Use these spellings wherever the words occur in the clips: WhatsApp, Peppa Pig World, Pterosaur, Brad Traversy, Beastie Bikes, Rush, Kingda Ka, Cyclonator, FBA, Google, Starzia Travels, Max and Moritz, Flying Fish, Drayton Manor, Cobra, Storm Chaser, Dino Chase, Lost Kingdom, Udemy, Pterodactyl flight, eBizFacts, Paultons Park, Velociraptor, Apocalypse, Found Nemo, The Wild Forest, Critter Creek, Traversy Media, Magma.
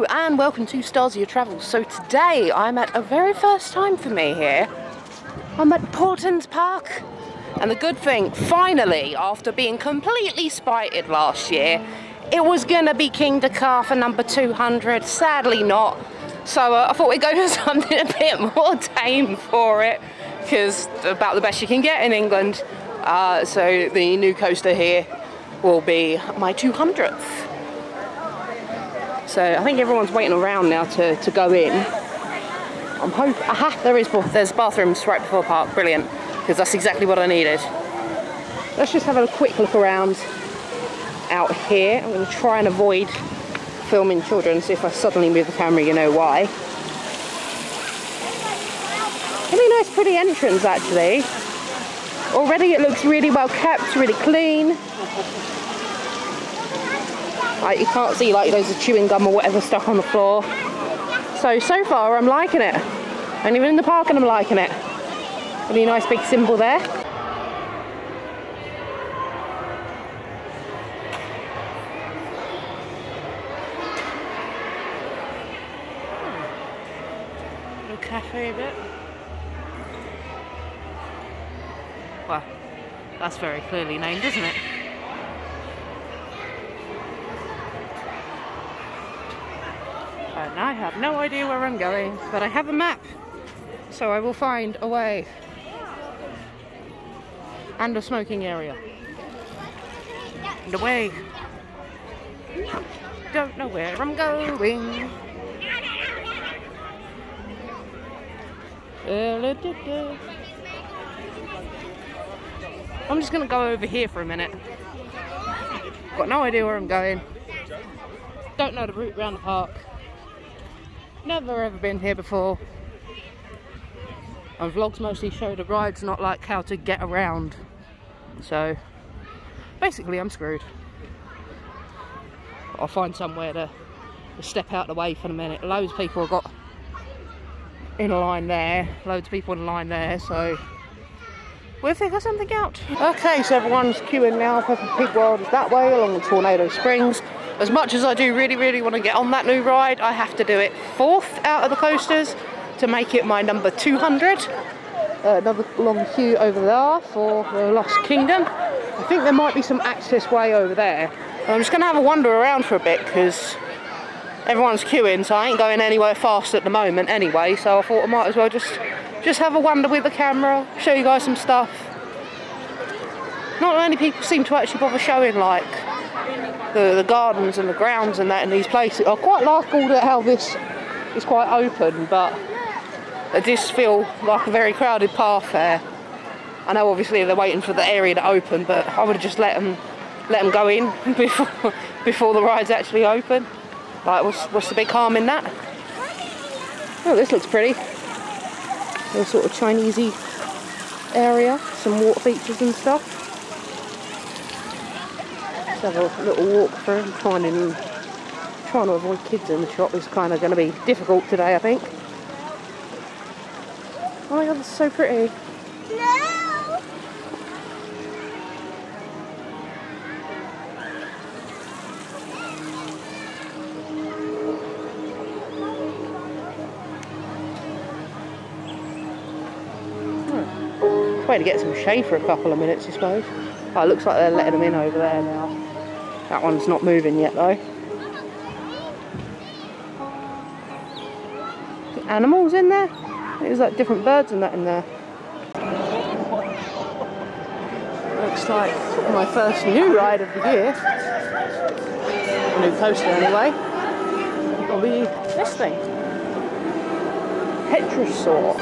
Hello and welcome to Starzia Travels. So today I'm at a very first time for me here. I'm at Paultons Park. And the good thing, finally, after being completely spited last year, it was gonna be Kingda Ka for number 200, sadly not. So I thought we'd go to something a bit more tame for it, because about the best you can get in England. So the new coaster here will be my 200th. So I think everyone's waiting around now to go in. I'm hoping, aha, there's bathrooms right before park, brilliant, because that's exactly what I needed. Let's just have a quick look around out here. I'm going to try and avoid filming children, so if I suddenly move the camera, you know why. Really nice, pretty entrance actually. Already it looks really well kept, really clean. Like you can't see like loads of chewing gum or whatever stuck on the floor. So far I'm liking it. And even in the park and I'm liking it. Really nice big symbol there. Little cafe bit. Well, that's very clearly named, isn't it? I have no idea where I'm going, but I have a map, so I will find a way. And a smoking area. And a way. Don't know where I'm going. I'm just going to go over here for a minute. Got no idea where I'm going. Don't know the route around the park. Never ever been here before. My vlogs mostly show the rides, not like how to get around. So basically I'm screwed. I'll find somewhere to step out of the way for a minute. Loads of people have got in a line there, loads of people in a line there, so we'll figure something out. Okay, so everyone's queuing now. Peppa Pig World is that way along the Tornado Springs. As much as I do really want to get on that new ride, I have to do it fourth out of the coasters to make it my number 200. Another long queue over there for the Lost Kingdom. I think there might be some access way over there. I'm just going to have a wander around for a bit because everyone's queuing, so I ain't going anywhere fast at the moment anyway, so I thought I might as well just have a wander with the camera, show you guys some stuff. Not many people seem to actually bother showing like the gardens and the grounds and that in these places. I quite like all the how this is quite open, but I just feel like a very crowded path there. I know obviously they're waiting for the area to open, but I would have just let them go in before the ride's actually open. Like what's the big harm in that? Oh, this looks pretty. A little sort of Chinesey area, some water features and stuff. Have a little walk through. I'm trying to avoid kids in the shop. It's kind of going to be difficult today, I think. Oh my god, it's so pretty. No. Oh, way to get some shade for a couple of minutes, I suppose. Oh, it looks like they're letting them in over there now. That one's not moving yet though. Animals in there? There's like different birds and that in there. Looks like my first new ride of the year. A new coaster anyway. It'll be this thing. Pterosaur.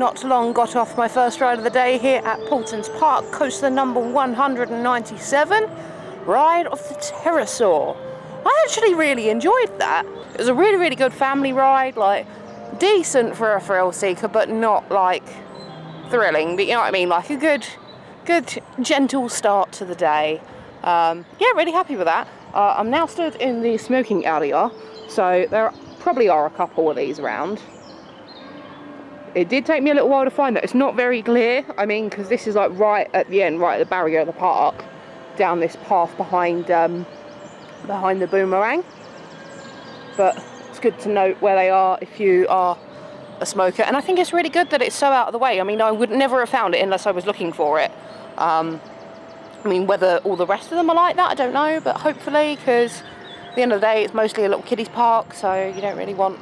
not long got off my first ride of the day here at Paultons Park, coaster number 197, Ride of the Pterosaur. I actually really enjoyed that. It was a really, really good family ride, like decent for a thrill seeker, but not like thrilling, but you know what I mean, like a good gentle start to the day. Yeah, really happy with that. I'm now stood in the smoking area, so there probably are a couple of these around. It did take me a little while to find that. It's not very clear, I mean, because this is like right at the end, right at the barrier of the park, down this path behind behind the boomerang. But it's good to note where they are if you are a smoker, and I think it's really good that it's so out of the way. I mean, I would never have found it unless I was looking for it. I mean, whether all the rest of them are like that, I don't know, but hopefully, because at the end of the day, it's mostly a little kiddies park, so you don't really want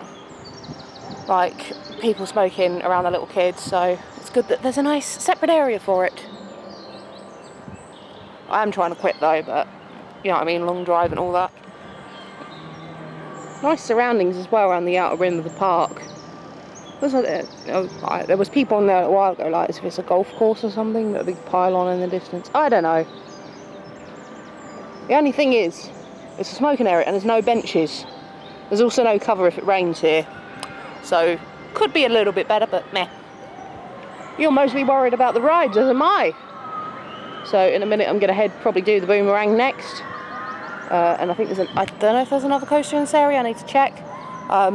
like people smoking around the little kids, so it's good that there's a nice separate area for it. I am trying to quit though, but you know what I mean, long drive and all that. Nice surroundings as well around the outer rim of the park. There was people on there a while ago, like if it's a golf course or something, with a big pylon in the distance. I don't know. The only thing is, it's a smoking area and there's no benches. There's also no cover if it rains here. So, could be a little bit better, but meh. You're mostly worried about the rides, as am I. So, in a minute I'm going to head, probably do the boomerang next. And I think there's I don't know if there's another coaster in this area, I need to check.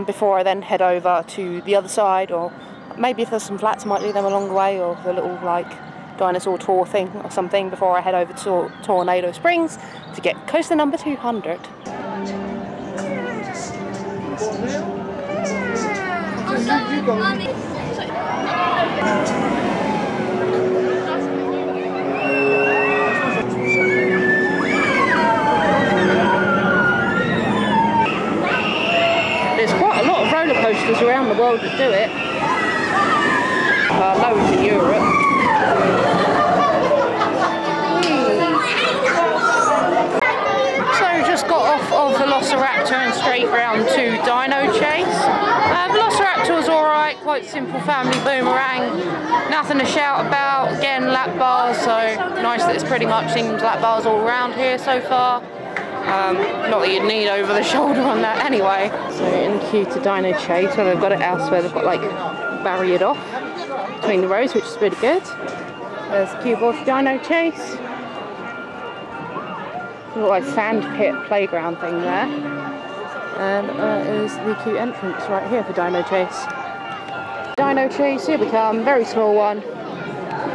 Before I then head over to the other side, or maybe if there's some flats I might do them along the way, or the little like dinosaur tour thing or something before I head over to Tornado Springs to get coaster number 200. Coasters around the world that do it. Loads in Europe. So just got off of Velociraptor and straight round to Dino Chase. Velociraptor was alright, quite simple family boomerang. Nothing to shout about. Again, lap bars, so nice that it's pretty much seems lap bars all around here so far. Not that you'd need over the shoulder on that anyway. So in queue to Dino Chase, where they've got it elsewhere, they've got like barriered off between the rows, which is pretty good. There's a queue ball for Dino Chase. A little like sand pit playground thing there. And there's the queue entrance right here for Dino Chase. Dino Chase, here we come, very small one.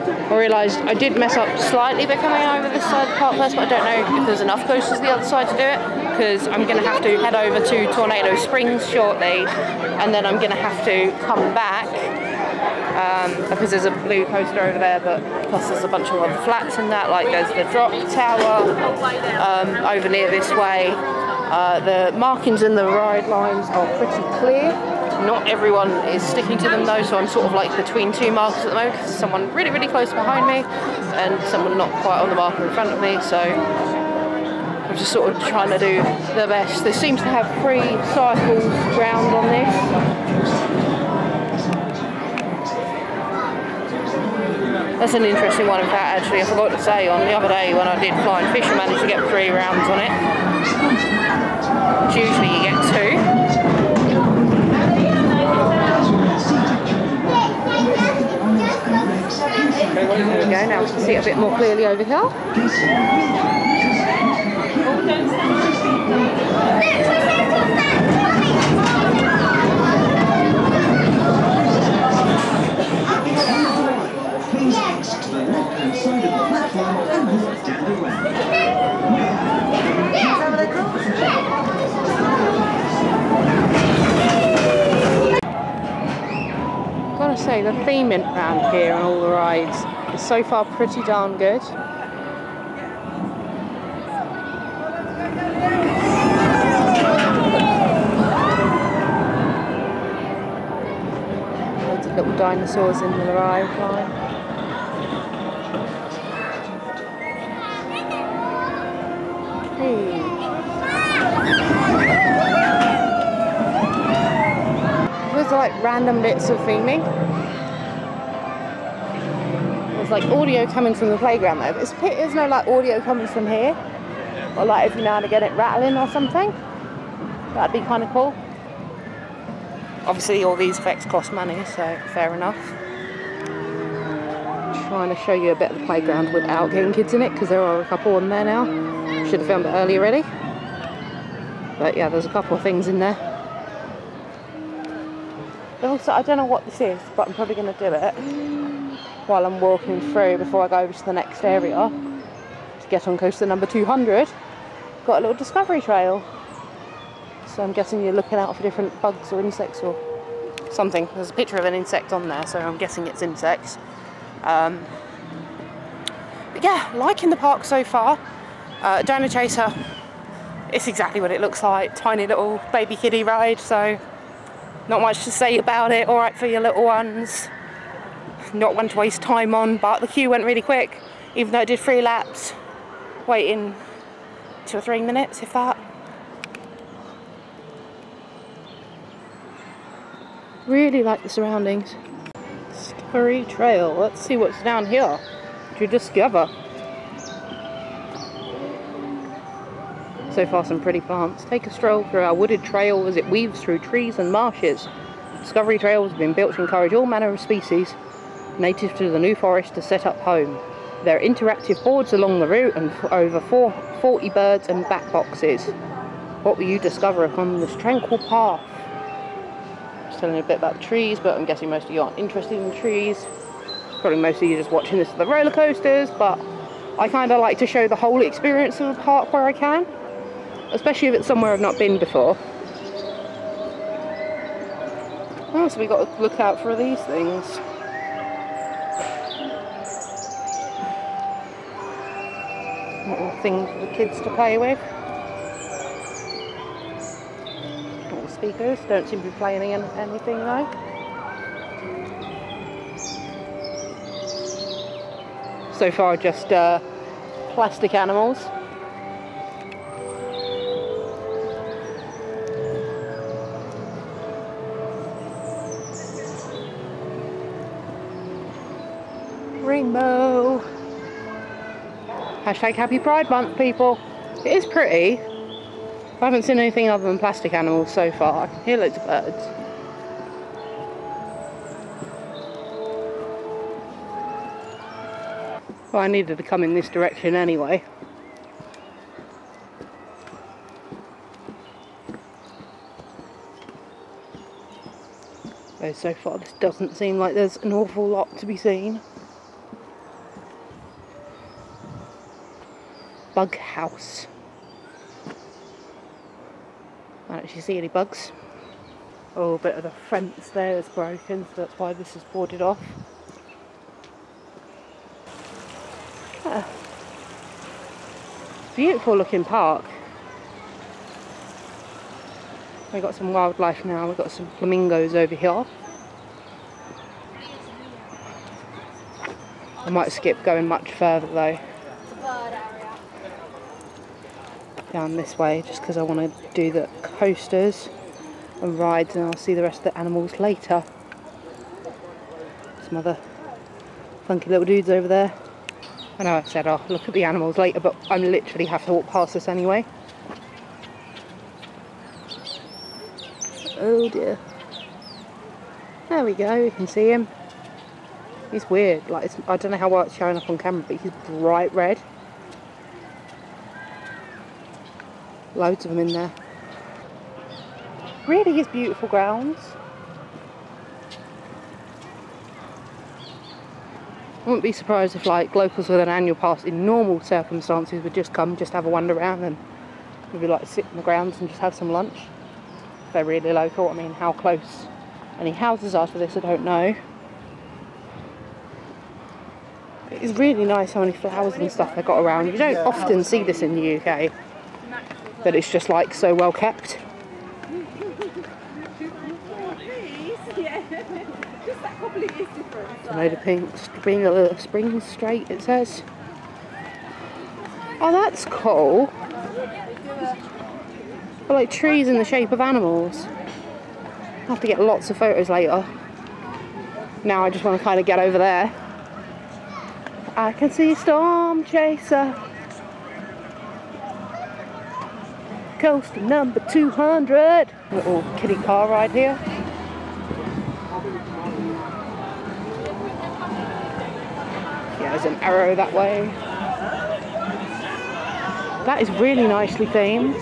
I realised I did mess up slightly by coming over this side of the park first, but I don't know if there's enough coasters the other side to do it, because I'm going to have to head over to Tornado Springs shortly, and then I'm going to have to come back, because there's a blue coaster over there, but plus there's a bunch of other flats and that, like there's the drop tower over near this way. The markings in the ride lines are pretty clear. Not everyone is sticking to them though, so I'm sort of like between two markers at the moment, because someone really, really close behind me and someone not quite on the marker in front of me, so I'm just sort of trying to do the best. There seems to have 3 cycles round on this. That's an interesting one, in fact, actually. I forgot to say on the other day when I did Flying Fish, I managed to get 3 rounds on it. Usually you get 2. There we go, now we can see it a bit more clearly over here. Gotta say, the theming around here and all the rides is so far pretty darn good. Loads of little dinosaurs in the ride line. There's like random bits of theming. there's like audio coming from the playground though. There's no like audio coming from here, or like every now and again it rattling or something. That'd be kind of cool. Obviously all these effects cost money, so fair enough. Trying to show you a bit of the playground without getting kids in it, because there are a couple in there now. Should have filmed it earlier already. But yeah, there's a couple of things in there. Also, I don't know what this is, but I'm probably going to do it while I'm walking through before I go over to the next area to get on coaster number 200. Got a little discovery trail. So I'm guessing you're looking out for different bugs or insects or something. There's a picture of an insect on there, so I'm guessing it's insects. But yeah, liking the park so far. Dino Chaser, it's exactly what it looks like, tiny little baby kiddie ride, so not much to say about it. Alright for your little ones, not one to waste time on, but the queue went really quick, even though I did 3 laps, waiting 2 or 3 minutes if that. Really like the surroundings. Discovery Trail, let's see what's down here to discover. So far some pretty plants. Take a stroll through our wooded trail as it weaves through trees and marshes. Discovery Trails have been built to encourage all manner of species native to the New Forest to set up home. There are interactive boards along the route and over 40 birds and bat boxes. What will you discover upon this tranquil path? Just telling you a bit about the trees, but I'm guessing most of you aren't interested in trees. Probably most of you just watching this at the roller coasters, but I kind of like to show the whole experience of the park where I can. Especially if it's somewhere I've not been before. Oh, so we got to look out for these things. Little things for the kids to play with. Little speakers, don't seem to be playing anything though. So far just plastic animals. Rainbow. Hashtag happy Pride Month, people. It is pretty. I haven't seen anything other than plastic animals so far. Here loads of birds. Well, I needed to come in this direction anyway. Though so far this doesn't seem like there's an awful lot to be seen. Bug house. I don't actually see any bugs. Oh, a bit of the fence there is broken, so that's why this is boarded off. Yeah. Beautiful looking park. We've got some wildlife now, we've got some flamingos over here. I might skip going much further though. Down this way, just because I want to do the coasters and rides, and I'll see the rest of the animals later. Some other funky little dudes over there. I know I said I'll look at the animals later, but I literally have to walk past this anyway. Oh dear. There we go, you can see him. He's weird, like, I don't know how well it's showing up on camera, but he's bright red. Loads of them in there. Really is beautiful grounds. I wouldn't be surprised if like locals with an annual pass in normal circumstances would just come, just have a wander around and maybe like sit in the grounds and just have some lunch. If they're really local. I mean, how close any houses are to this I don't know. It's really nice how many flowers and stuff they got around. You don't often see this in the UK. But it's just like so well kept. Tornado Springs straight, it says. Oh, that's cool. But like trees in the shape of animals. I'll have to get lots of photos later. Now I just want to kind of get over there. I can see Storm Chaser. Coaster number 200. Little kiddie car ride here. Yeah, there's an arrow that way. That is really nicely themed.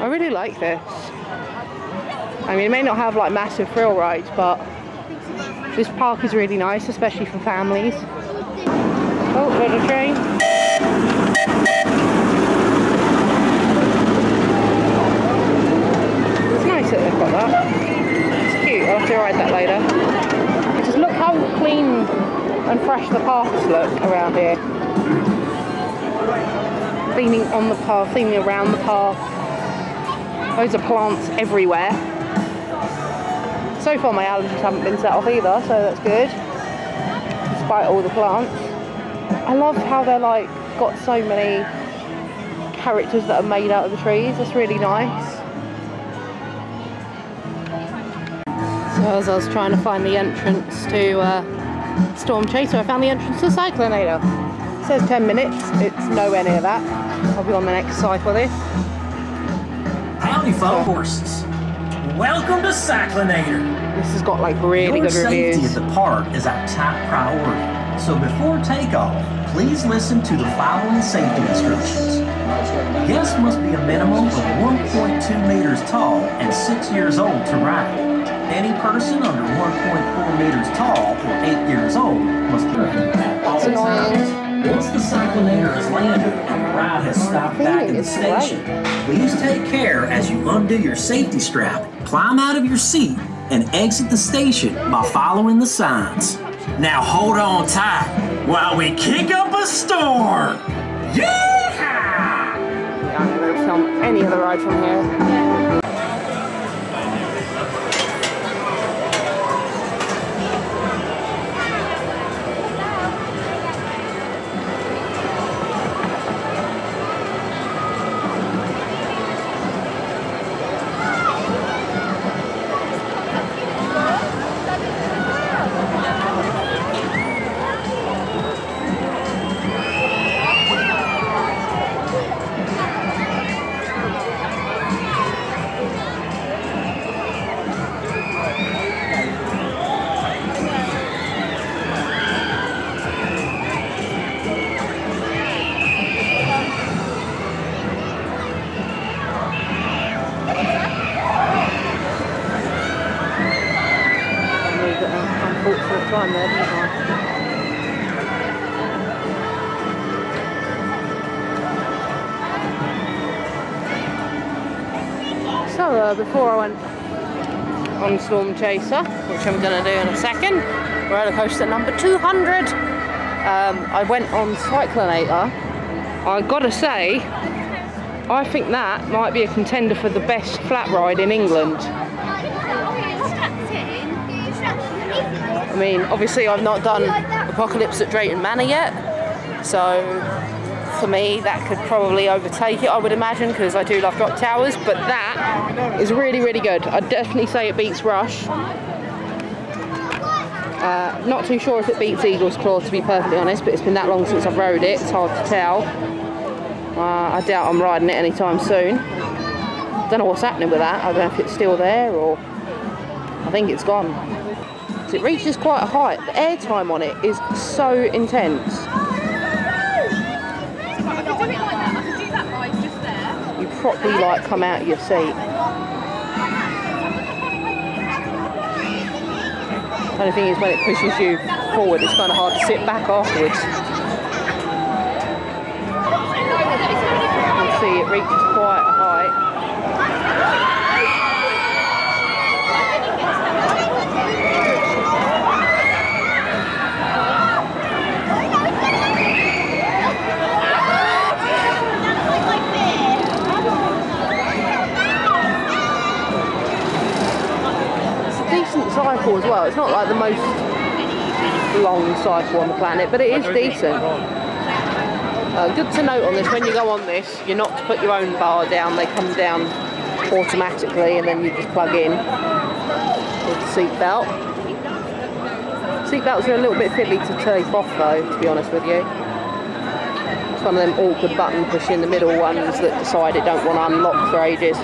I really like this. I mean, it may not have like massive thrill rides, but this park is really nice, especially for families. Oh, there's a train. They've got that. It's cute, I'll have to ride that later. Just look how clean and fresh the paths look around here. Theming on the path, theming around the path. Loads of plants everywhere. So far my allergies haven't been set off either, so that's good. Despite all the plants. I love how they're like, got so many characters that are made out of the trees. That's really nice. So as I was trying to find the entrance to Storm Chaser, I found the entrance to Cyclonator. It says 10 minutes, it's nowhere near that. I'll be on the next cycle this. Howdy fellow horses, welcome to Cyclonator. This has got like really good reviews. Your safety at the park is our top priority, so before takeoff, please listen to the following safety instructions. Guests must be a minimum of 1.2 meters tall and 6 years old to ride. Any person under 1.4 meters tall or 8 years old must be at all times. Once the Cyclonator has landed and the ride has stopped back in the station, please take care as you undo your safety strap, climb out of your seat, and exit the station by following the signs. Now hold on tight while we kick up a storm! Yeah! I'm not going to film any other ride from here. Before I went on Storm Chaser, which I'm going to do in a second, roller coaster number 200, I went on Cyclonator. I gotta say, I think that might be a contender for the best flat ride in England. I mean, obviously I've not done Apocalypse at Drayton Manor yet, so for me that could probably overtake it, I would imagine, because I do love drop towers, but that is really, really good. I'd definitely say it beats Rush. Not too sure if it beats Eagle's Claw, to be perfectly honest, but it's been that long since I've rode it, it's hard to tell. I doubt I'm riding it anytime soon. Don't know what's happening with that. I don't know if it's still there or I think it's gone. So it reaches quite a height. The airtime on it is so intense. Properly like come out of your seat. And the thing is, when it pushes you forward, it's kind of hard to sit back afterwards. You can see it reaches quite a cycle as well. It's not like the most long cycle on the planet, but it is decent. Good to note on this, when you go on this, you're not to put your own bar down, they come down automatically and then you just plug in with the seat belt. I think that was a little bit fiddly to take off though, to be honest with you. It's one of them awkward button push in the middle ones that decide it don't want to unlock for ages.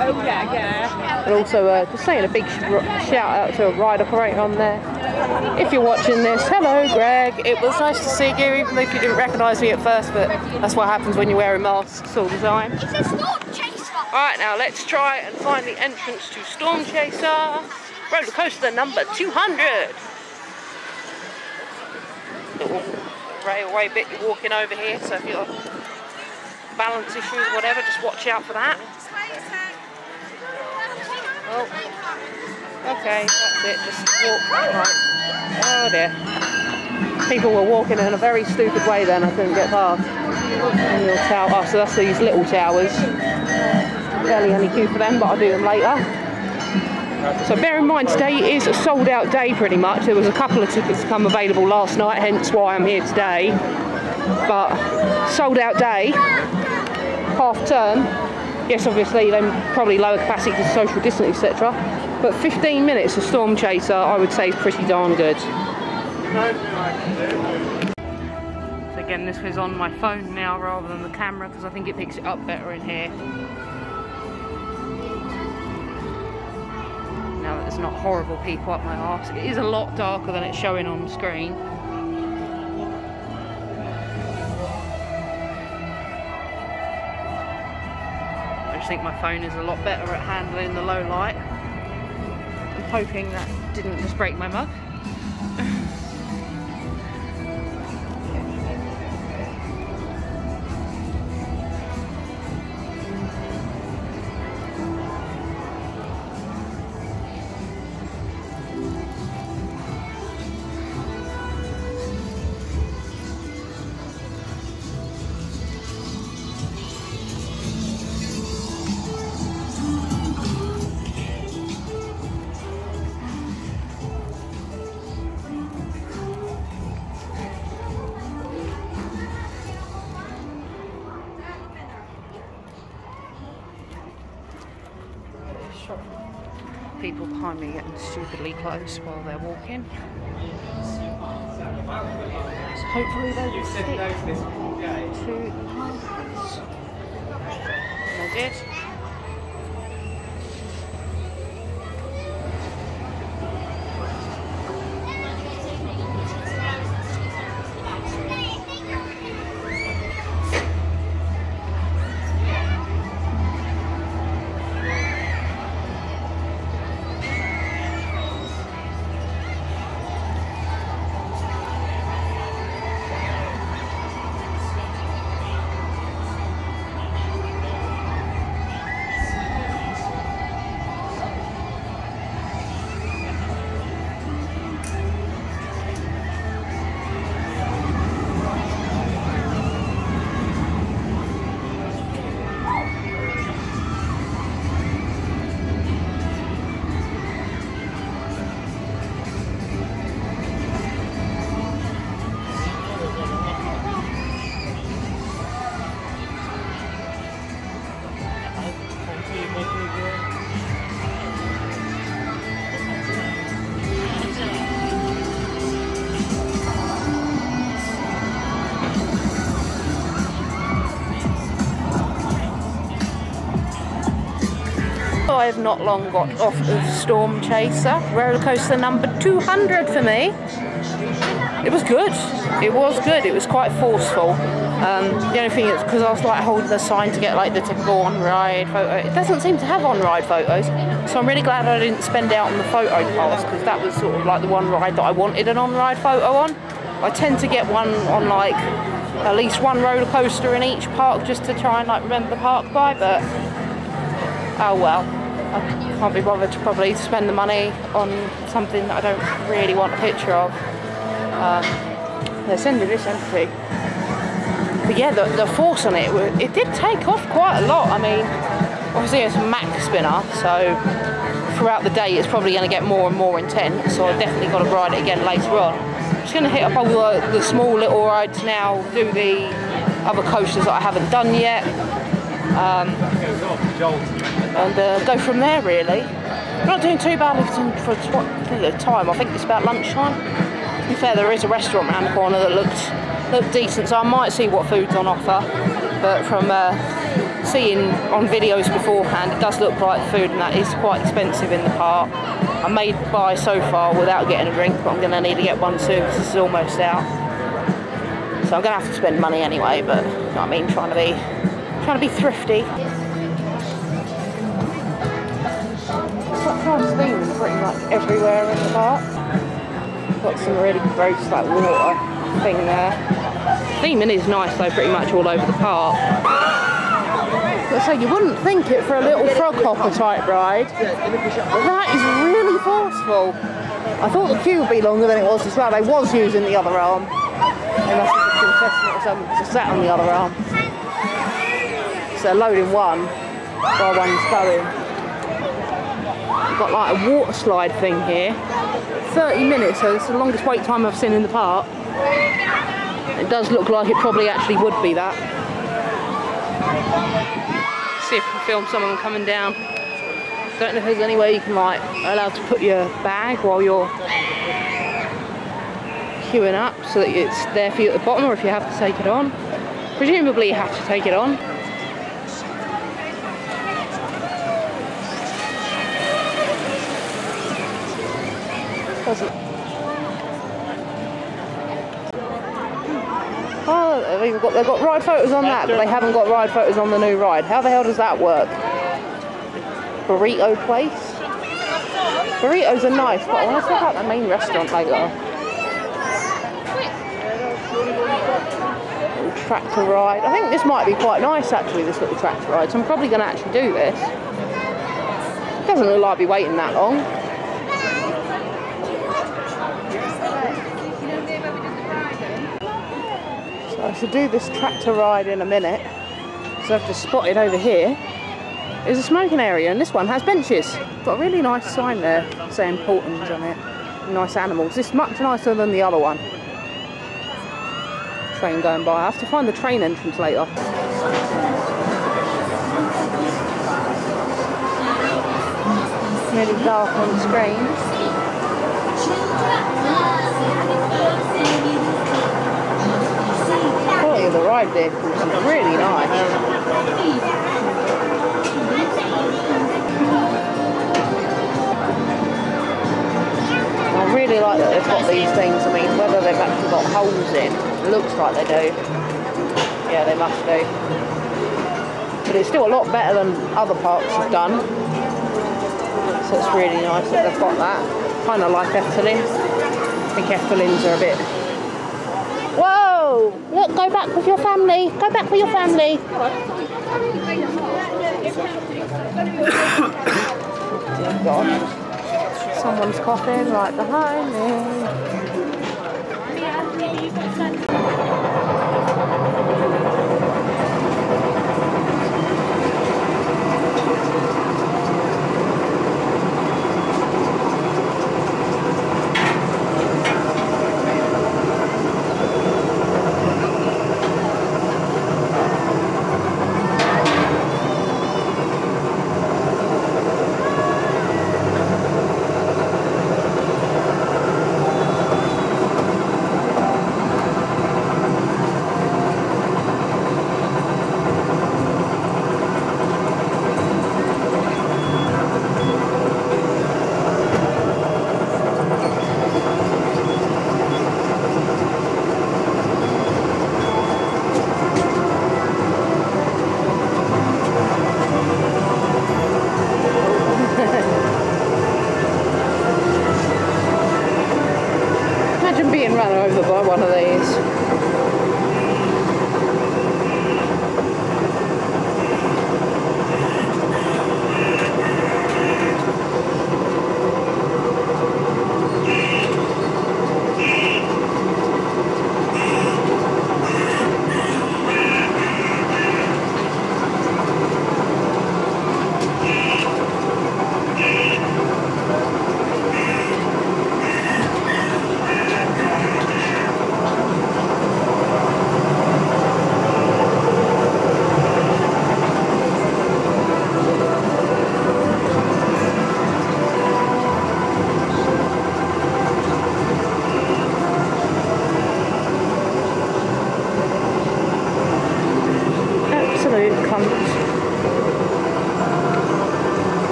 Oh yeah, yeah. And also, just saying a big shout out to a ride operator on there. If you're watching this, hello Greg. It was nice to see you, even if you didn't recognise me at first, but that's what happens when you're wearing masks all the time. It's a Storm Chaser! Alright, now let's try and find the entrance to Storm Chaser. Roller coaster number 200. Little railway bit you're walking over here, so if you've got balance issues or whatever, just watch out for that. Oh, okay, that's it, just walk right. Oh dear. People were walking in a very stupid way then, I couldn't get past. Oh, so that's these little towers. Barely any queue for them, but I'll do them later. So bear in mind, today is a sold out day pretty much. There was a couple of tickets come available last night, hence why I'm here today. But sold out day, half term. Yes, obviously, they're probably lower capacity for social distancing, etc. But 15 minutes of Storm Chaser, I would say, is pretty darn good. So again, this was on my phone now rather than the camera because I think it picks it up better in here. Now that there's not horrible people up my arse. It is a lot darker than it's showing on screen. I think my phone is a lot better at handling the low light. I'm hoping that didn't just break my mug. People behind me getting stupidly close while they're walking. So hopefully they will stick to paths. And I did. I have not long got off of Storm Chaser. Roller coaster number 200 for me. It was good. It was good. It was quite forceful. The only thing is because I was like holding the sign to get like the typical on-ride photo. It doesn't seem to have on-ride photos, so I'm really glad I didn't spend out on the photo pass because that was sort of like the one ride that I wanted an on-ride photo on. I tend to get one on like at least one roller coaster in each park just to try and like remember the park by, but oh well. I can't be bothered to probably spend the money on something that I don't really want a picture of. They're sending this empty. But yeah, the force on it, it did take off quite a lot. I mean, obviously it's a Mac spinner, so throughout the day it's probably going to get more and more intense, so I've definitely got to ride it again later on. I'm just going to hit up all the small little rides now, do the other coasters that I haven't done yet. And go from there really. Not doing too badly for the time. I think it's about lunchtime. To be fair, there is a restaurant around the corner that looked decent, so I might see what food's on offer. But from seeing on videos beforehand, it does look like food, and that is quite expensive in the park. I may buy so far without getting a drink, but I'm going to need to get one soon because it's almost out. So I'm going to have to spend money anyway. But you know what I mean, trying to be thrifty. Things pretty much everywhere in the park. Got some really gross like water thing there. Theming is nice though, pretty much all over the park. But so you wouldn't think it for a little frog hopper type ride. But that is really forceful. I thought the queue would be longer than it was as well. They was using the other arm. They must have just been testing it with someone because I sat on the other arm. So loading one while one's going. Got like a water slide thing here, 30 minutes, so it's the longest wait time I've seen in the park. It does look like it probably actually would be that. See if I can film someone coming down. Don't know if there's anywhere you can like allowed to put your bag while you're queuing up so that it's there for you at the bottom, or if you have to take it on. Presumably you have to take it on. Oh, they've got ride photos on that, but they haven't got ride photos on the new ride. How the hell does that work? Burrito place? Burritos are nice, but I want to check out the main restaurant later. Little tractor ride. I think this might be quite nice actually, this little tractor ride, so I'm probably going to actually do this. It doesn't look like I'll be waiting that long. I should do this tractor ride in a minute, so I've just spotted over here is a smoking area, and this one has benches. Got a really nice sign there saying Paultons on it, nice animals. This is much nicer than the other one. Train going by. I have to find the train entrance later. It's really dark on the screen. The ride there, which is really nice. I really like that they've got these things. I mean, whether they've actually got holes in, it looks like they do. Yeah, they must do. But it's still a lot better than other parks have done. So it's really nice that they've got that. Kind of like Efteling. I think Eftelings are a bit... Whoa! Look, go back with your family. Go back with your family. Oh God. Someone's coughing right behind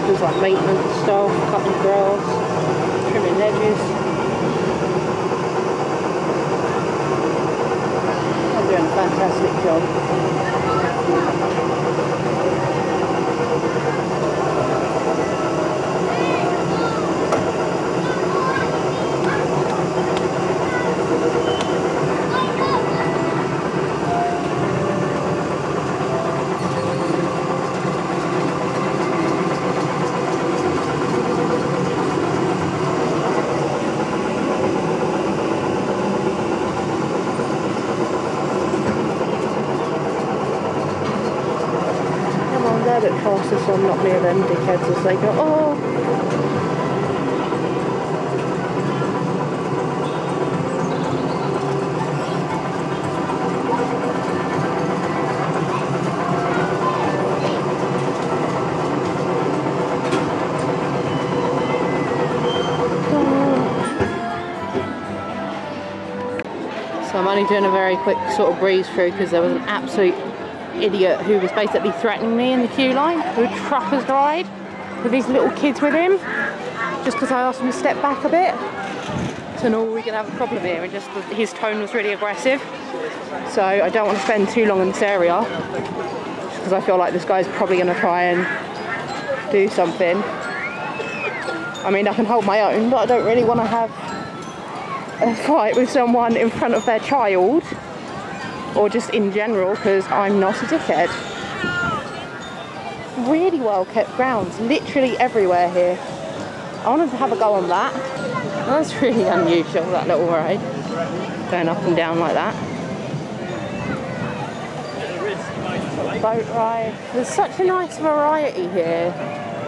things like maintenance stuff, cutting grass, trimming edges. They're doing a fantastic job. Process on, not near them dickheads as they go, oh. So I'm only doing a very quick sort of breeze through because there was an absolute idiot who was basically threatening me in the queue line, who a trucker's ride with these little kids with him, just because I asked him to step back a bit. So no, we're going to have a problem here, and just his tone was really aggressive. So I don't want to spend too long in this area, because I feel like this guy's probably going to try and do something. I mean, I can hold my own, but I don't really want to have a fight with someone in front of their child, or just in general, because I'm not a dickhead. Really well kept grounds, literally everywhere here. I wanted to have a go on that. That's really unusual, that little ride, going up and down like that. Boat ride. There's such a nice variety here.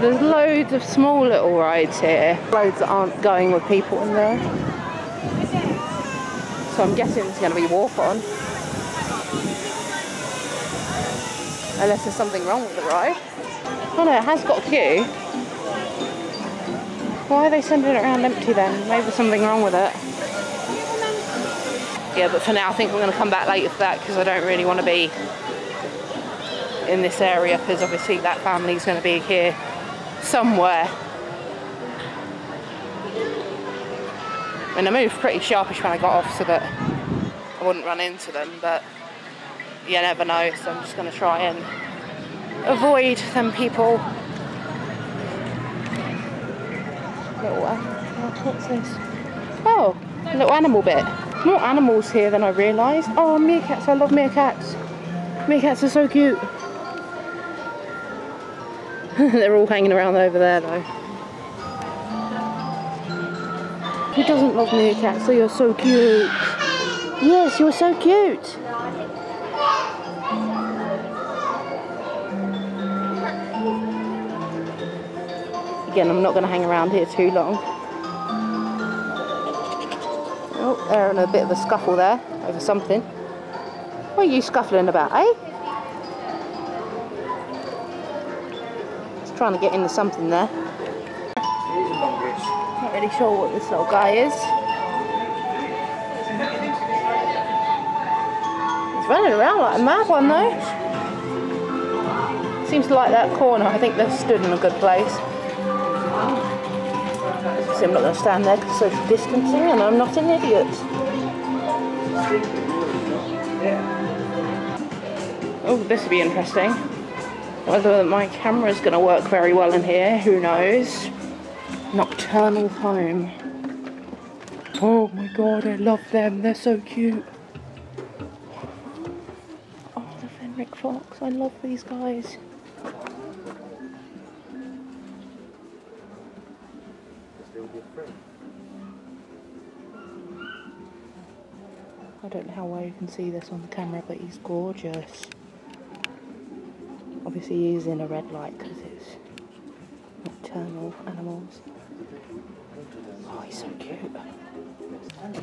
There's loads of small little rides here. Loads that aren't going with people in there. So I'm guessing there's going to be water on. Unless there's something wrong with the ride. Oh no, it has got a queue. Why are they sending it around empty then? Maybe there's something wrong with it. Yeah, but for now I think we're going to come back later for that, because I don't really want to be in this area, because obviously that family's going to be here somewhere. And I moved pretty sharpish when I got off so that I wouldn't run into them, but you never know, so I'm just going to try and avoid them people. Little, what's this? Oh, a little animal bit. More animals here than I realised. Oh, meerkats, I love meerkats. Meerkats are so cute. They're all hanging around over there though. Who doesn't love meerkats? They are so cute. Yes, you're so cute. Again, I'm not going to hang around here too long. Oh, they're in a bit of a scuffle there over something. What are you scuffling about, eh? Just trying to get into something there. Not really sure what this little guy is. He's running around like a mad one though. Seems to like that corner. I think they've stood in a good place. So I'm not going to stand there because social distancing, and I'm not an idiot. Oh, this will be interesting. Whether my camera's going to work very well in here, who knows? Nocturnal home. Oh my god, I love them. They're so cute. Oh, the Fenric Fox. I love these guys. I don't know how well you can see this on the camera, but he's gorgeous. Obviously he is in a red light because it's nocturnal animals. Oh, he's so cute.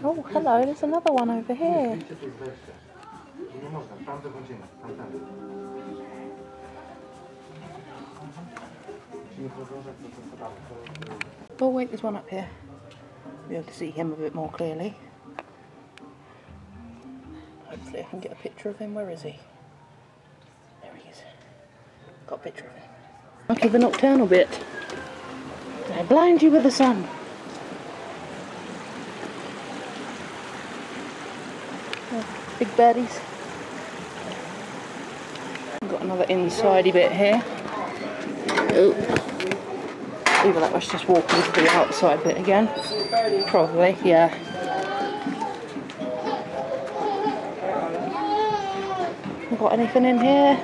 Oh, hello, there's another one over here. Oh wait, there's one up here. We'll be able to see him a bit more clearly. Hopefully I can get a picture of him. Where is he? There he is. Got a picture of him. Onto the nocturnal bit. I blind you with the sun. Oh, big birdies. Got another insidey bit here. Oh. Either that was just walking to the outside bit again. Probably, yeah. Got anything in here?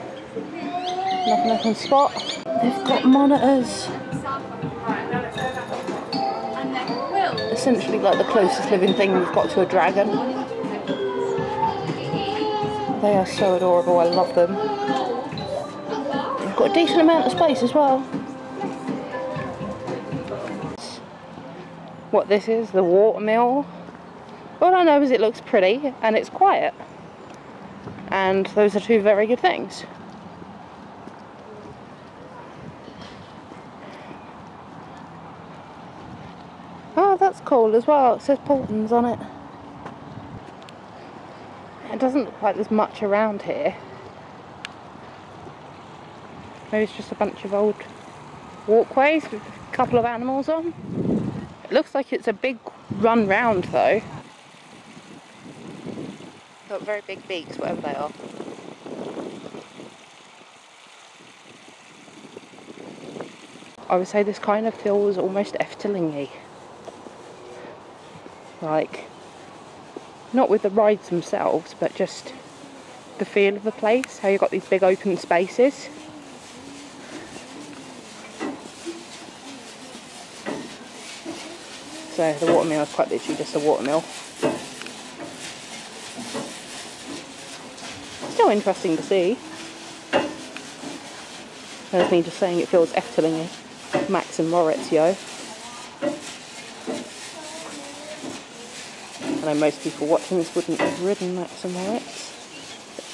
Nothing I can spot. They've got monitors. Essentially like the closest living thing we've got to a dragon. They are so adorable, I love them. They've got a decent amount of space as well. What this is, the watermill. All I know is it looks pretty and it's quiet. And those are two very good things. Oh, that's cool as well. It says Paultons on it. It doesn't look like there's much around here. Maybe it's just a bunch of old walkways with a couple of animals on. It looks like it's a big run round though. Got very big beaks, whatever they are. I would say this kind of feels almost Efteling-y. Like, not with the rides themselves, but just the feel of the place, how you've got these big open spaces. So the watermill is quite literally just a watermill. Interesting to see. There's me just saying it feels Efteling-y. Max and Moritz, yo. I know most people watching this wouldn't have ridden Max and Moritz.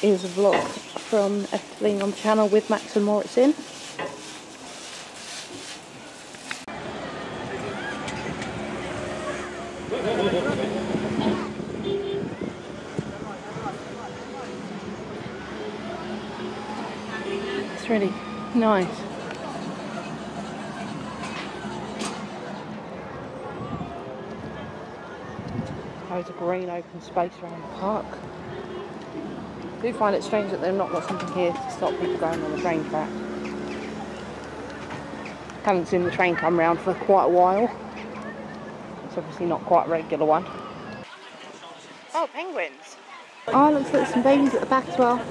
It is a vlog from Efteling on the channel with Max and Moritz in. Really nice. Loads of green open space around the park. I do find it strange that they've not got something here to stop people going on the train track. Haven't seen the train come round for quite a while. It's obviously not quite a regular one. Oh, penguins! Oh, looks like some babies at the back as well.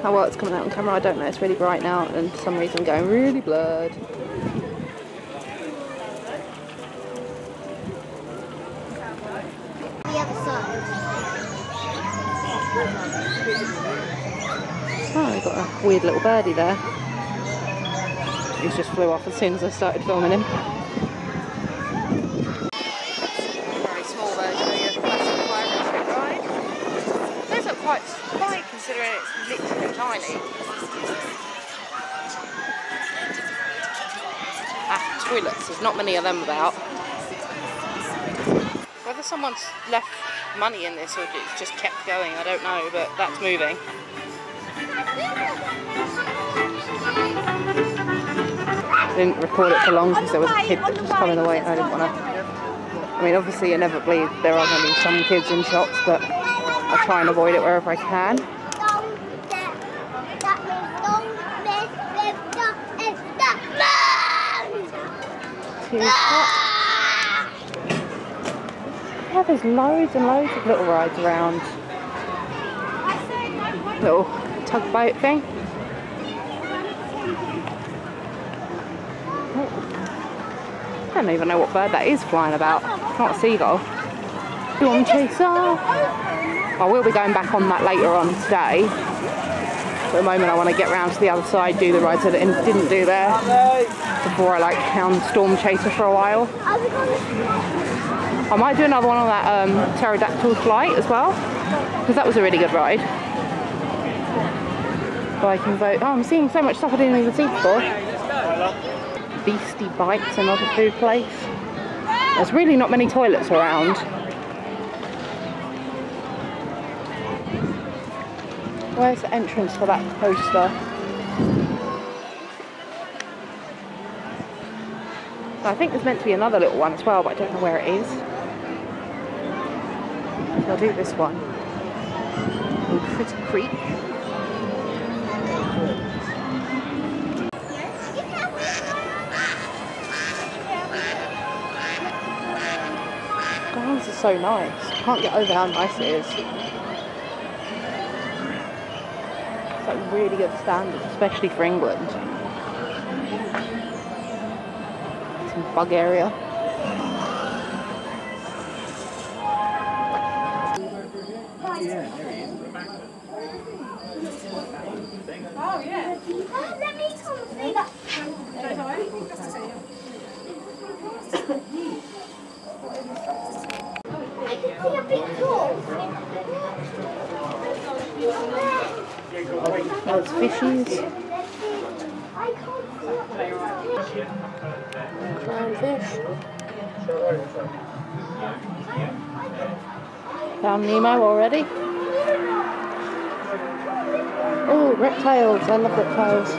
How well it's coming out on camera, I don't know, it's really bright now and for some reason going really blurred. The other side. Oh, we've got a weird little birdie there. He just flew off as soon as I started filming him. Very small version of the classic pirate ship ride. Those are quite spiked considering it's literally tiny. Ah, toilets. There's not many of them about. Whether someone's left money in this or it's just kept going, I don't know, but that's moving. I didn't record it for long because there was a kid that was coming away and I didn't want to... I mean, obviously, inevitably, there are going to be some kids in shops, but I try and avoid it wherever I can. Yeah, there's loads and loads of little rides around. Little tugboat thing. I don't even know what bird that is flying about. It's not a seagull. Storm Chaser. I will be going back on that later on today. At the moment I want to get round to the other side, do the rides that I didn't do there. Before I like hound Storm Chaser for a while. I might do another one on that Pterodactyl flight as well, because that was a really good ride. But I can vote. Oh, I'm seeing so much stuff I didn't even see before. Beastie Bikes, another food place. There's really not many toilets around. Where's the entrance for that poster? So I think there's meant to be another little one as well, but I don't know where it is. So I'll do this one. Called Critter Creek. Gardens are so nice. I can't get over how nice it is. Like really good standards, especially for England. Some bug area. Oh yeah. Let me come see that. I can see a big hole. Those fishies. Flying fish. Found Nemo already. Oh, reptiles. I love reptiles.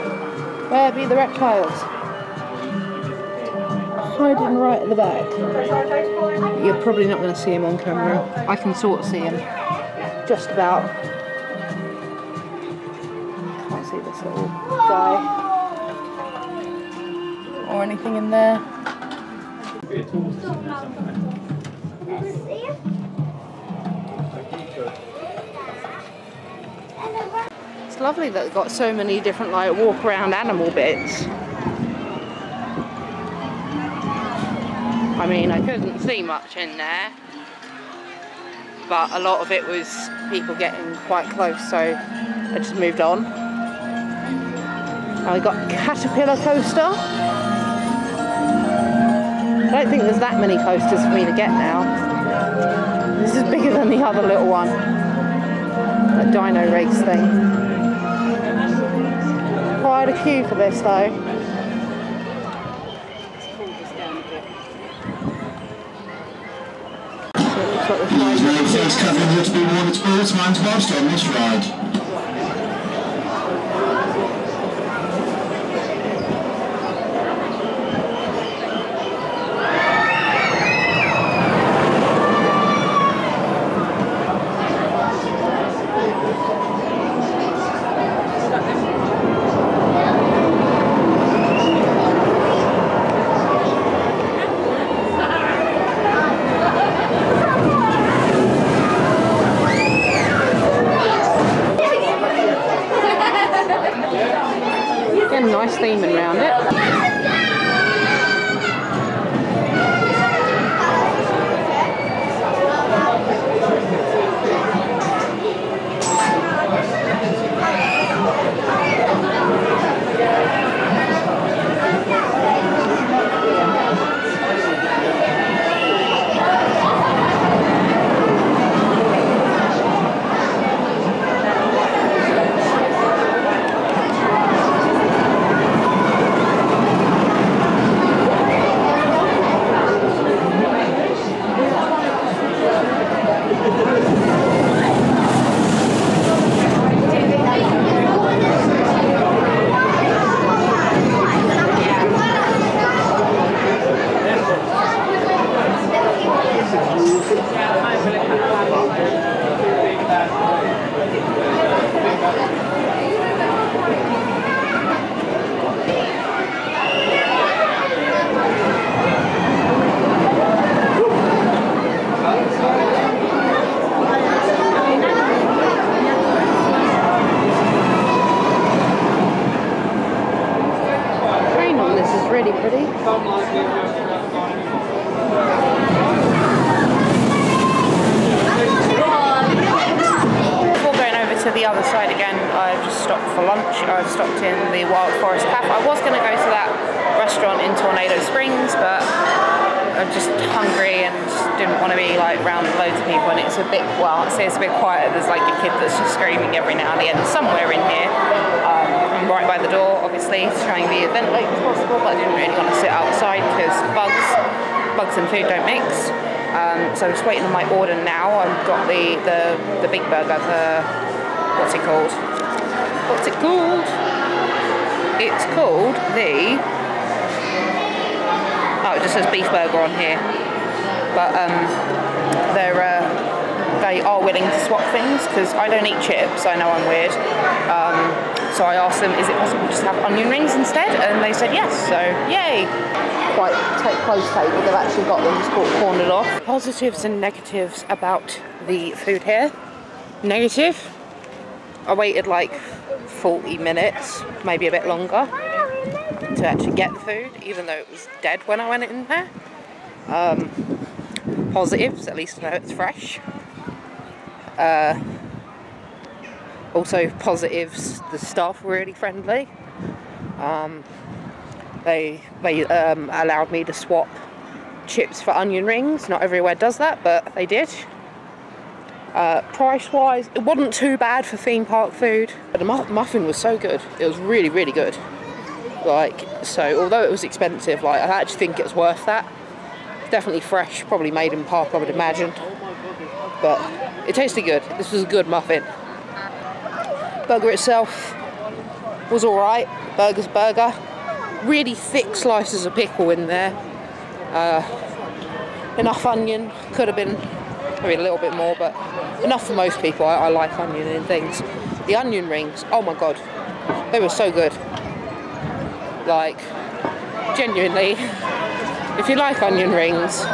Where be the reptiles? Hiding right at the back. You're probably not going to see him on camera. I can sort of see him. Just about. Little guy or anything in there. It's lovely that they've got so many different like walk around animal bits. I mean, I couldn't see much in there, but a lot of it was people getting quite close, so I just moved on. Now we got Caterpillar coaster. I don't think there's that many coasters for me to get now. This is bigger than the other little one. That dino race thing. Quite a queue for this though. It's coming here to be warned, it's all times lost on this ride. Theming around it. So I'm just waiting on my order now. I've got the big burger, what's it called? What's it called? It's called the, oh, It just says beef burger on here. But they are willing to swap things because I don't eat chips. I know I'm weird. So I asked them, is it possible just to have onion rings instead? And they said yes, so yay. Quite close take, but they've actually got them just cornered off. Positives and negatives about the food here. Negative, I waited like 40 minutes, maybe a bit longer, to actually get the food, even though it was dead when I went in there. Positives, at least I know it's fresh. Also positives, the staff were really friendly. They allowed me to swap chips for onion rings. Not everywhere does that, but they did. Price-wise, it wasn't too bad for theme park food. But the muffin was so good. It was really, really good. Like, so although it was expensive, like, I actually think it's worth that. Definitely fresh, probably made in park, I would imagine. But it tasted good. This was a good muffin. Burger itself was alright. Burger's burger. Really thick slices of pickle in there. Enough onion. Could have been... I mean, a little bit more, but enough for most people. I like onion and things. The onion rings, oh my god, they were so good. Like, genuinely, if you like onion rings,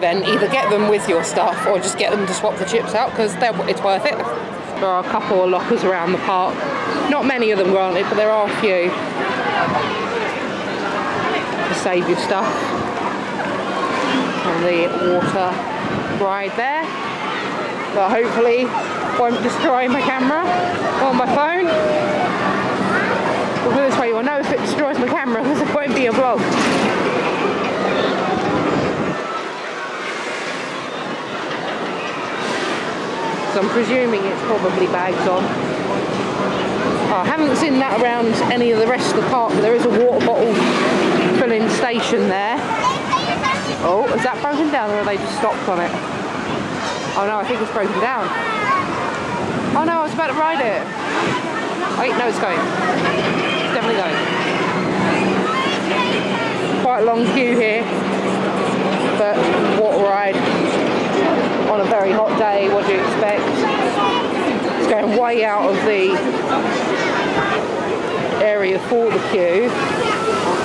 then either get them with your stuff or just get them to swap the chips out, because it's worth it. There are a couple of lockers around the park. Not many of them, granted, but there are a few to save your stuff. And the water right there, but hopefully won't destroy my camera or my phone. Well, this way you'll know if it destroys my camera, because it won't be a vlog. So I'm presuming it's probably bags on. Oh, I haven't seen that around any of the rest of the park, but there is a water bottle filling station there. Oh, is that broken down, or are they just stopped on it? Oh no, I think it's broken down. Oh no, I was about to ride it. Wait, no, it's going. It's definitely going. Quite a long queue here. But water ride on a very hot day, what do you expect? It's going way out of the area for the queue.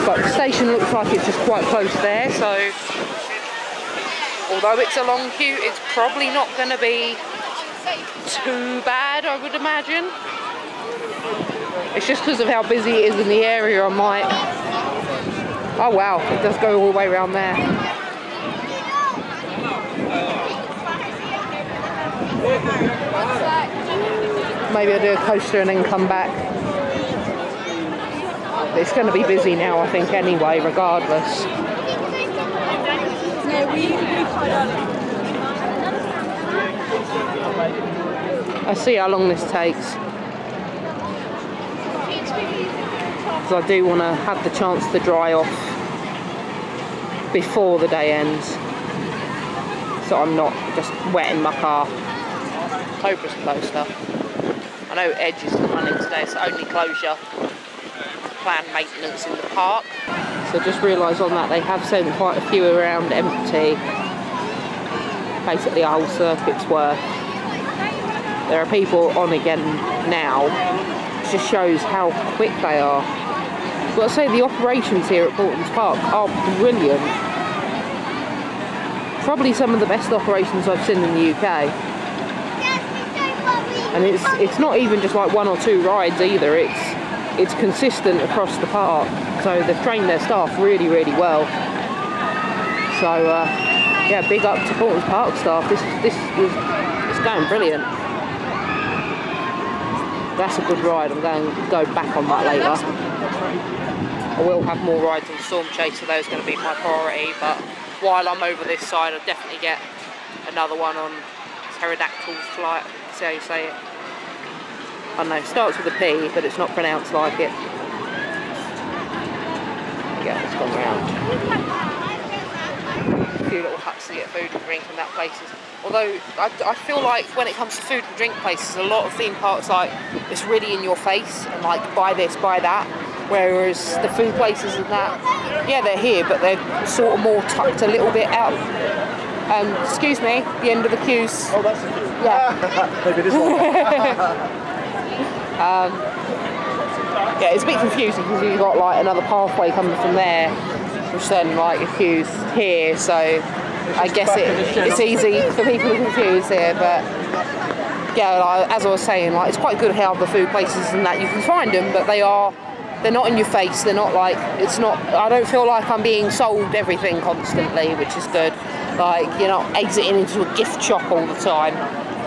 But the station looks like it's just quite close there, so although it's a long queue, it's probably not going to be too bad, I would imagine. It's just because of how busy it is in the area, I might... Oh wow, it does go all the way around there. Maybe I'll do a coaster and then come back. It's going to be busy now, I think, anyway, regardless. I see how long this takes. Because I do want to have the chance to dry off before the day ends. So I'm not just wetting my car. Cobra's closed up. I know Edge is running today, it's the only closure. Planned maintenance in the park. So just realised on that they have sent quite a few around empty. Basically a whole circuit's worth. There are people on again now. It just shows how quick they are. I've got to say the operations here at Paultons Park are brilliant. Probably some of the best operations I've seen in the UK. And it's not even just like one or two rides either, it's consistent across the park, so they've trained their staff really, really well. So yeah, big up to Paultons Park staff. It's going brilliant. That's a good ride. I'm going to go back on that later. I will have more rides on Storm Chaser. Those are going to be my priority. But while I'm over this side, I'll definitely get another one on Pterodactyl flight. See how you say it. I don't know, it starts with a P, but it's not pronounced like it. Yeah, it's gone round. A few little huts to get food and drink and that places. Although, I feel like when it comes to food and drink places, a lot of theme parks, like, it's really in your face, and like, buy this, buy that. whereas the food places and that, yeah, they're here, but they're sort of more tucked a little bit out. Excuse me, the end of the queues. Oh, that's the queue. Yeah. Maybe this one. Yeah, it's a bit confusing because you've got like another pathway coming from there, which then like a queue's here, so I guess it's easy for people to confuse here, but yeah, like, as I was saying, like it's quite good how the food places and that you can find them, but they're not in your face, they're not like, it's not, I don't feel like I'm being sold everything constantly, which is good. Like, you're not exiting into a gift shop all the time.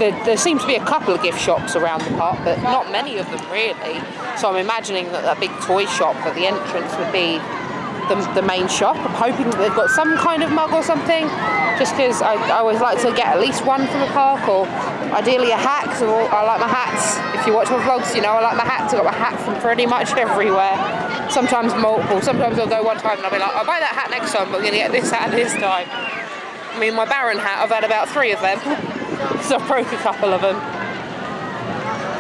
There seems to be a couple of gift shops around the park, but not many of them really. So I'm imagining that that big toy shop at the entrance would be the main shop. I'm hoping that they've got some kind of mug or something, just because I always like to get at least one from the park, or ideally a hat, because I like my hats. If you watch my vlogs, you know I like my hats. I've got my hat from pretty much everywhere. Sometimes multiple. Sometimes I'll go one time and I'll be like, I'll buy that hat next time, but I'm going to get this hat this time. I mean, my Baron hat, I've had about 3 of them, so I broke a couple of them,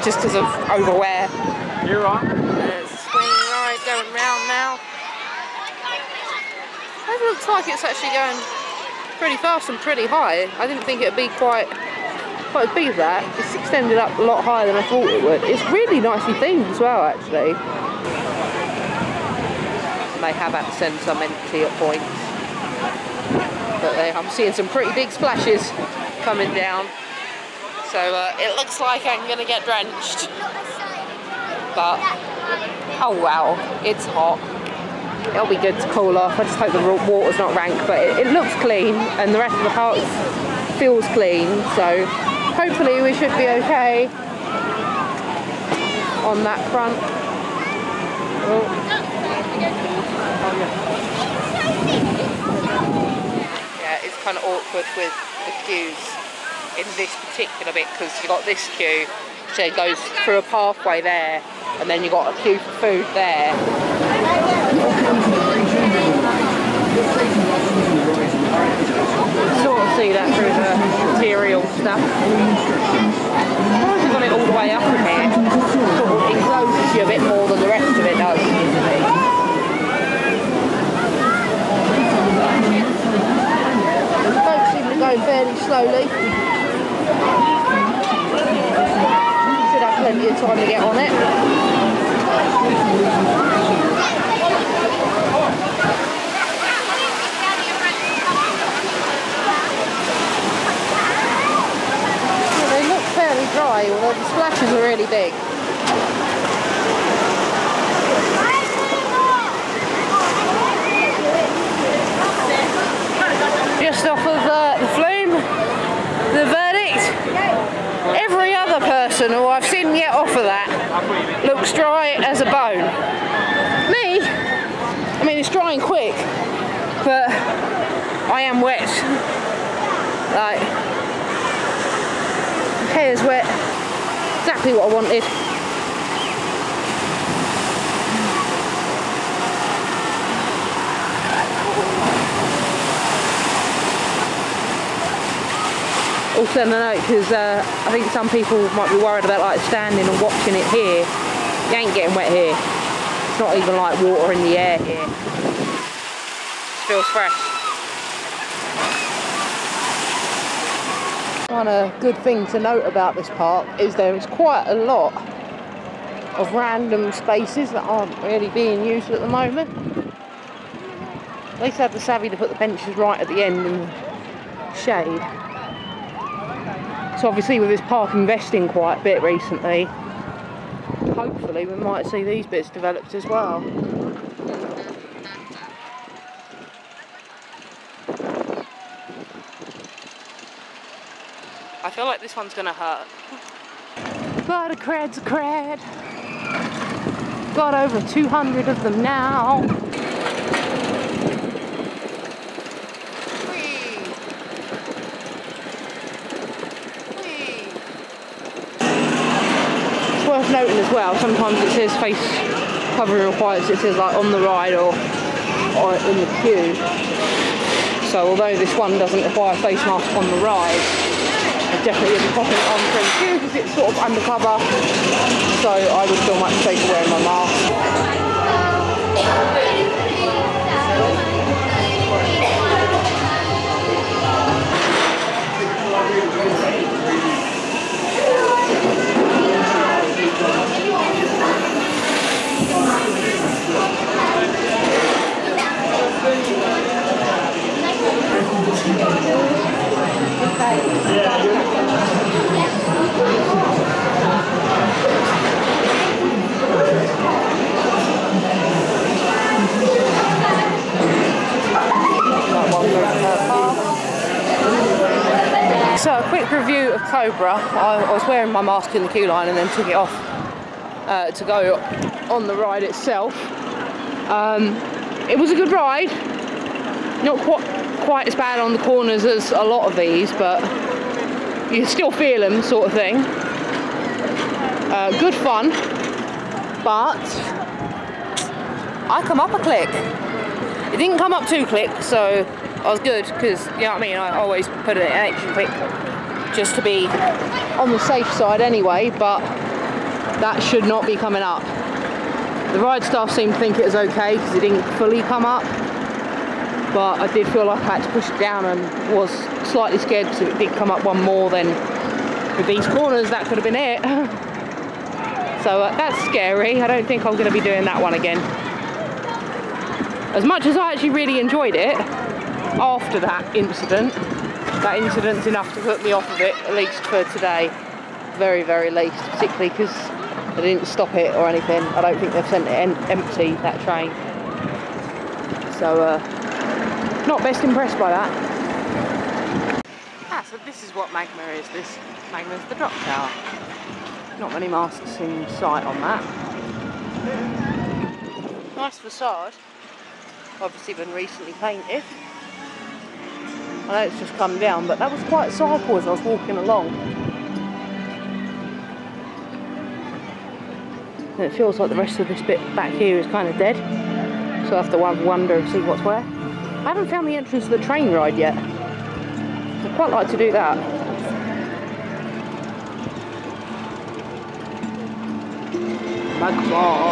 just because of overwear. You're on. It's swinging right, going round now. It looks like it's actually going pretty fast and pretty high. I didn't think it'd be quite big that. It's extended up a lot higher than I thought it would. It's really nicely themed as well, actually. They have had to send some empty at points. But I'm seeing some pretty big splashes coming down, so it looks like I'm gonna get drenched, but oh wow, it's hot. It'll be good to cool off. I just hope the water's not rank, but it looks clean and the rest of the park feels clean, so hopefully we should be okay on that front. Oh. It's kind of awkward with the queues in this particular bit, because you've got this queue, so it goes through a pathway there, and then you've got a queue for food there. Sort of see that through the material stuff. I've got it all the way up in here. It closes you a bit more than the rest of it does, isn't it? Going fairly slowly. Should have plenty of time to get on it. Yeah, they look fairly dry, although the splashes are really big. Just off of the flume, the verdict, every other person who I've seen get off of that looks dry as a bone. Me, I mean, it's drying quick, but I am wet. Like, hair's wet, exactly what I wanted. Also, no note, because I think some people might be worried about like standing and watching it here. You ain't getting wet here. It's not even like water in the air here. It feels fresh. One good thing to note about this park is there is quite a lot of random spaces that aren't really being used at the moment. At least I had the savvy to put the benches right at the end in the shade. So obviously with this park investing quite a bit recently, hopefully we might see these bits developed as well. I feel like this one's gonna hurt. But a cred's a cred. Got over 200 of them now. Noting as well, sometimes it says face covering required, so it says like on the ride or in the queue. So although this one doesn't require face mask on the ride, I definitely would be popping it on for the queue because it's sort of undercover, so I would feel much safer wearing my mask. Cobra, I was wearing my mask in the queue line and then took it off to go on the ride itself. It was a good ride, not quite as bad on the corners as a lot of these, but you still feel them, sort of thing. Good fun, but I come up a click. It didn't come up two clicks, so I was good, because, you know what I mean, I always put it an extra click just to be on the safe side anyway, but that should not be coming up. The ride staff seemed to think it was okay because it didn't fully come up, but I did feel like I had to push it down and was slightly scared because if it did come up one more, then with these corners that could have been it. So that's scary. I don't think I'm going to be doing that one again. As much as I actually really enjoyed it, after that incident's enough to put me off of it, at least for today, very, very least, particularly because they didn't stop it or anything. I don't think they've sent it empty, that train. So, not best impressed by that. Ah, so this is what Magma is. This Magma's the drop tower. Not many masks in sight on that. Nice facade. Obviously been recently painted. I know it's just come down, but that was quite sizable as I was walking along. And it feels like the rest of this bit back here is kind of dead, so I have to wander and see what's where. I haven't found the entrance to the train ride yet. I'd quite like to do that. Magma.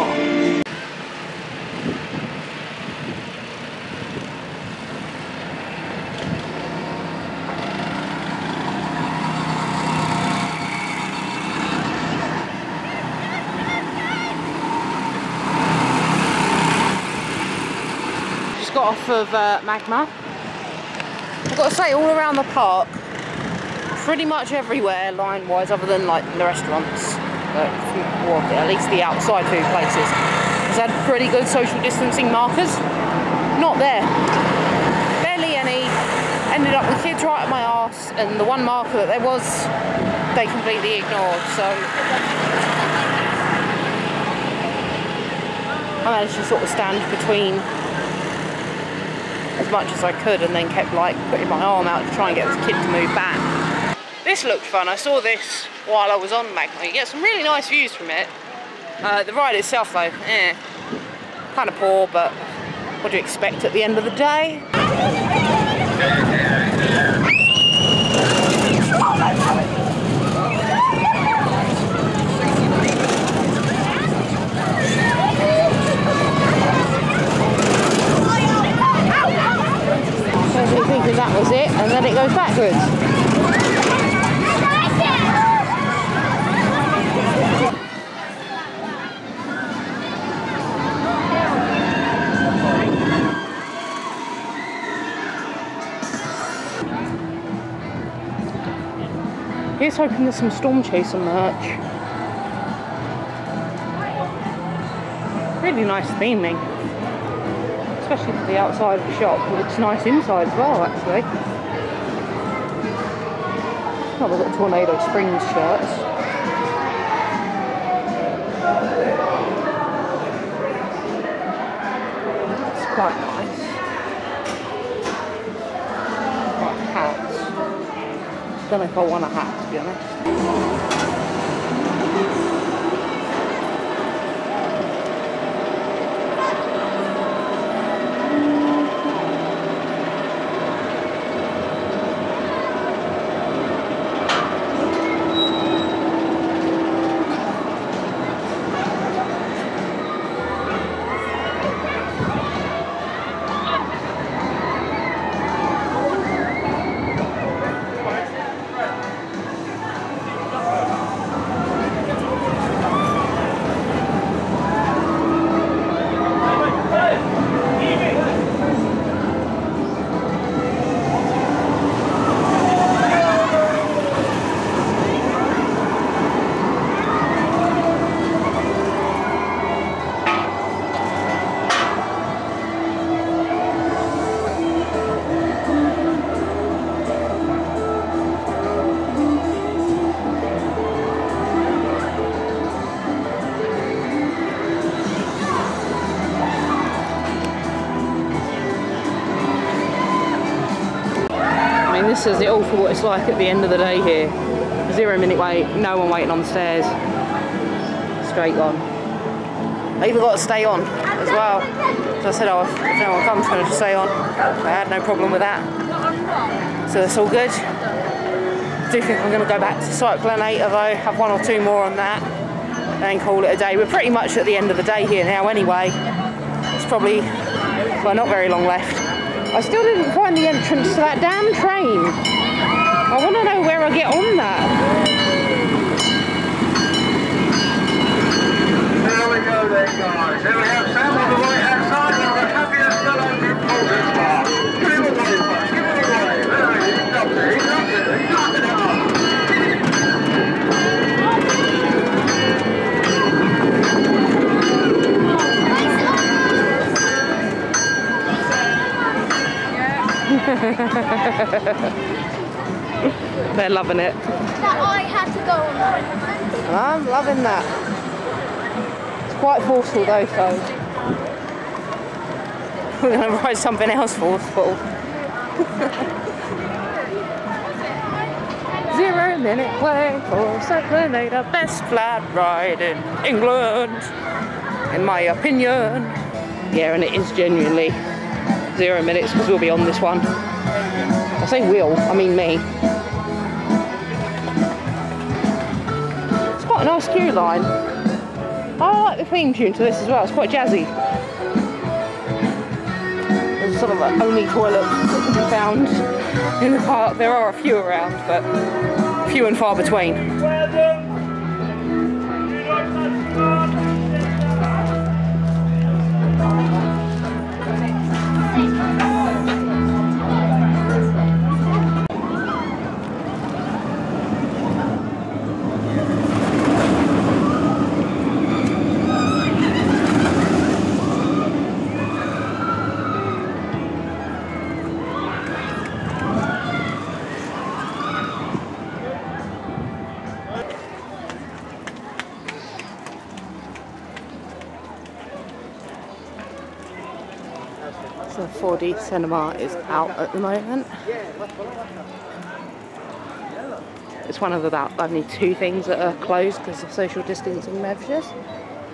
Off of Magma. I've got to say, all around the park, pretty much everywhere line wise, other than like the restaurants, or at least the outside food places, has had pretty good social distancing markers. Not there, barely any. Ended up with kids right at my arse, and the one marker that there was, they completely ignored. So I managed to sort of stand between as much as I could, and then kept like putting my arm out to try and get the kid to move back. This looked fun. I saw this while I was on Magma. You get some really nice views from it. The ride itself though, kind of poor, but what do you expect at the end of the day? Thinking that was it, and then it goes backwards. Here's hoping there's some Storm Chaser merch. Really nice theming, especially for the outside of the shop. Well, it's nice inside as well, actually. Oh, they've got Tornado Springs shirts. It's quite nice. Like hats. Don't know if I want a hat, to be honest. this is it all for what it's like at the end of the day here. 0 minute wait, no one waiting on the stairs. Straight on. I even got to stay on as well. So I said, oh, if no one comes, I'm going to stay on. I had no problem with that. So that's all good. I do think I'm going to go back to Cyclonator though, have one or two more on that, and call it a day. We're pretty much at the end of the day here now anyway. It's probably, well, not very long left. I still didn't find the entrance to that damn train. I want to know where I get on that. There we go then, guys. There we have Sam on the right-hand side, and the happiest fellow in Paultons Park. Give him away, bud. Give him away. There he is. He's up there. He's up there. They're loving it. That I had to go on. I'm loving that. It's quite forceful though, so we're gonna ride something else forceful. 0 minute wait for Cyclonator, best flat ride in England, in my opinion. Yeah, and it is genuinely 0 minutes because we'll be on this one. I say we'll, I mean me. It's quite a nice queue line. I like the theme tune to this as well, it's quite jazzy. It's sort of the only toilet found in the park. There are a few around, but few and far between. The 4D cinema is out at the moment. It's one of about only two things that are closed because of social distancing measures.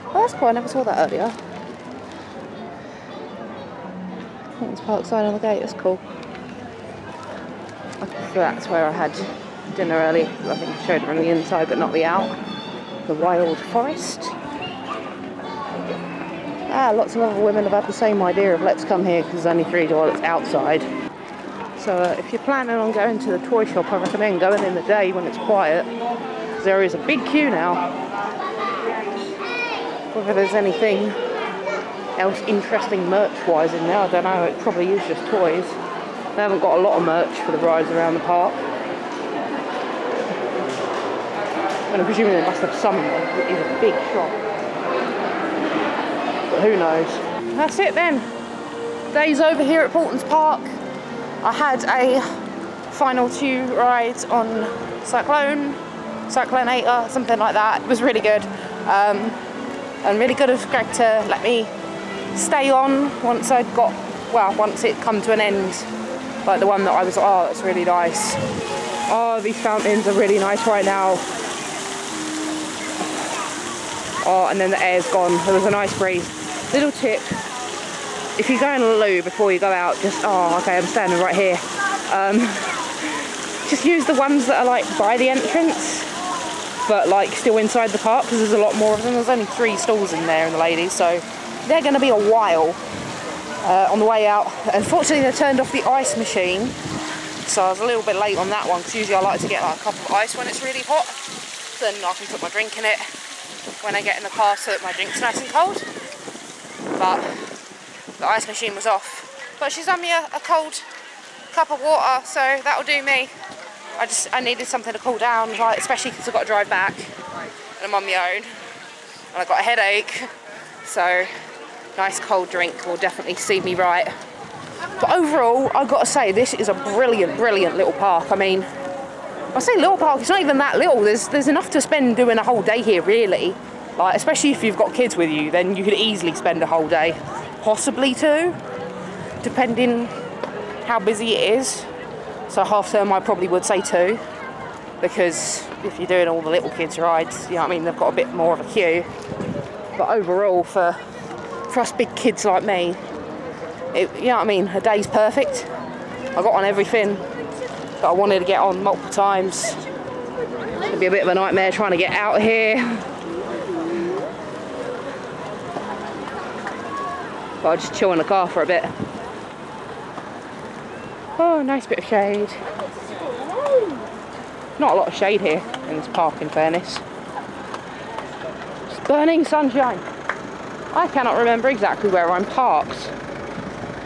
Oh, that's cool, I never saw that earlier. It's park sign on the gate, that's cool. I think that's where I had dinner earlier. I think I showed it on the inside but not the out. The Wild Forest. Ah, lots of other women have had the same idea of let's come here because there's only three toilets outside. So if you're planning on going to the toy shop, I recommend going in the day when it's quiet. There is a big queue now. Whether there's anything else interesting merch-wise in there, I don't know. It probably is just toys. They haven't got a lot of merch for the rides around the park. And I'm presuming they must have some. It is a big shop. Who knows? That's it then. Day's over here at Paultons Park. I had a final two rides on Cyclonator, something like that. It was really good. And really good of Greg to let me stay on once I'd got, well, once it come to an end. Like the one that I was, oh, that's really nice. Oh, these fountains are really nice right now. Oh, and then the air's gone. There was a nice breeze. Little tip, if you go in a loo before you go out, just, oh, okay, I'm standing right here. Just use the ones that are like by the entrance, but like still inside the park, because there's a lot more of them. There's only three stalls in there and the ladies, so they're gonna be a while on the way out. Unfortunately, they turned off the ice machine, so I was a little bit late on that one, because usually I like to get like a cup of ice when it's really hot, then I can put my drink in it when I get in the car so that my drink's nice and cold. But the ice machine was off, but she's done me a cold cup of water, so that'll do me. I needed something to cool down, like, especially because I've got to drive back and I'm on my own and I've got a headache, so nice cold drink will definitely see me right. But overall, I've got to say, this is a brilliant little park. I mean, I say little park, it's not even that little. There's enough to spend doing a whole day here, really. Like, especially if you've got kids with you, then you could easily spend a whole day, possibly two, depending how busy it is. So half term I probably would say 2, because if you're doing all the little kids rides, you know what I mean, they've got a bit more of a queue. But overall, for us big kids like me, you know what I mean, a day's perfect. I got on everything that I wanted to get on multiple times. It'd be a bit of a nightmare trying to get out here. But I'll just chill in the car for a bit. Oh, nice bit of shade. Not a lot of shade here in this park, in fairness. It's burning sunshine. I cannot remember exactly where I'm parked.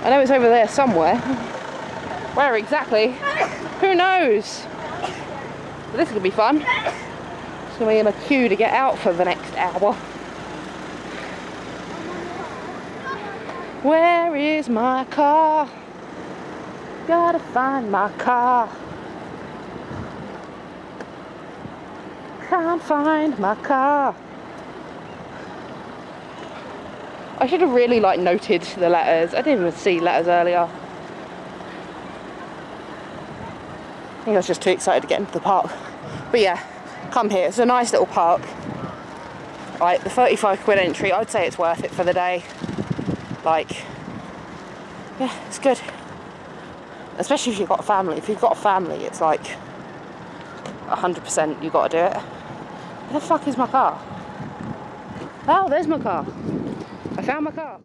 I know it's over there somewhere. Where exactly? Who knows? But this is going to be fun. It's going to be in a queue to get out for the next hour. Where is my car? Gotta find my car. Can't find my car. I should have really like noted the letters. I didn't even see letters earlier. I think I was just too excited to get into the park. But yeah, come here. It's a nice little park. Like, the 35 quid entry, I'd say it's worth it for the day. Like, yeah, it's good. Especially if you've got a family. If you've got a family, it's like 100% you've got to do it. Where the fuck is my car? Oh, there's my car. I found my car.